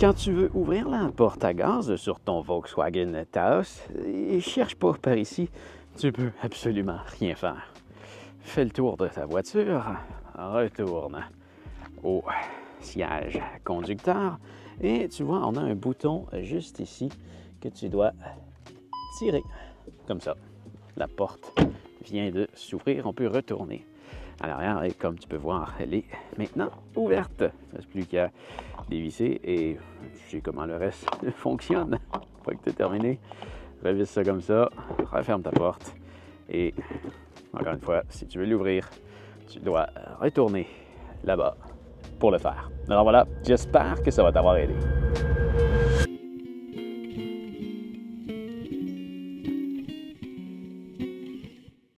Quand tu veux ouvrir la porte à gaz sur ton Volkswagen Taos, cherche pas par ici, tu peux absolument rien faire. Fais le tour de ta voiture, retourne au siège conducteur et tu vois, on a un bouton juste ici que tu dois tirer. Comme ça, la porte vient de s'ouvrir, on peut retourner à l'arrière et comme tu peux voir, elle est maintenant ouverte. Il ne reste plus qu'à dévisser et tu sais comment le reste fonctionne. Une fois que tu es terminé, revisse ça comme ça, referme ta porte et encore une fois, si tu veux l'ouvrir, tu dois retourner là-bas pour le faire. Alors voilà, j'espère que ça va t'avoir aidé.